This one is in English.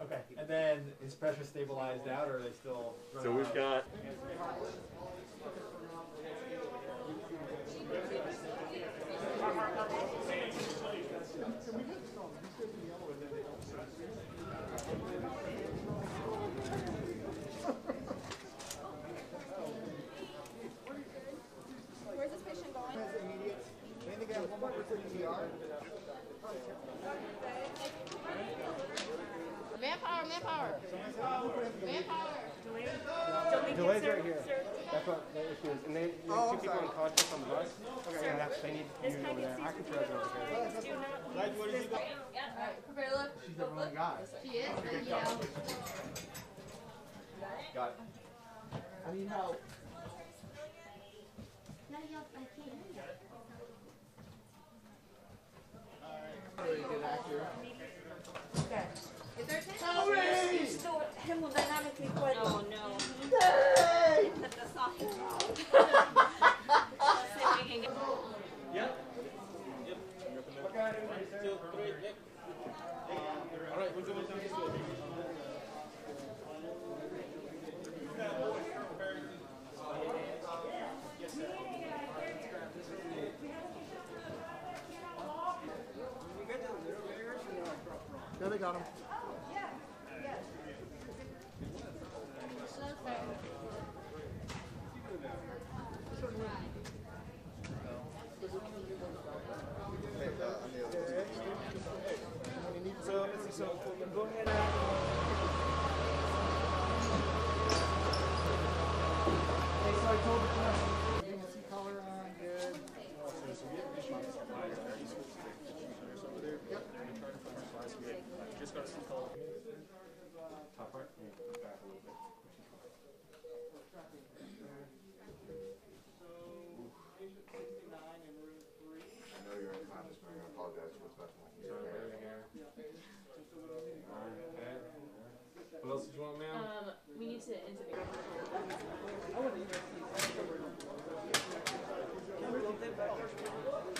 Okay, and then is pressure stabilized out, or are they still? So we've got. Where's this patient going? Immediate. I think they have one more person in the ER. Manpower, manpower. Manpower. Delays right here. That's what the issue is. And they have two people unconscious on the bus. Okay, and that's they need you over there. I can throw it over here. Light, what did you do? Yeah, all right. Prepare to look. She's the wrong guy. She is? Yeah. Got it. I need help. No, you don't. I can't hear you. All right. Really good actor. Okay. Is there a chance? Still hemodynamically quite. Oh, no. Yay! That's not his fault. Yep. Yep. Okay. 1, 2, 3. Yep. All right. What's the one time you still? Yes, sir. There they got him. Oh, yeah. Yeah. So, Mr. So, go ahead and. Hey, so I told the class. Just got some color. Top part? Yeah, back a little bit. So, patient 69 in room 3. I know you're in time this morning. I apologize for what's about to happen. Sorry, right here. Okay. What else did you want, ma'am? We need to interview. I want to interview.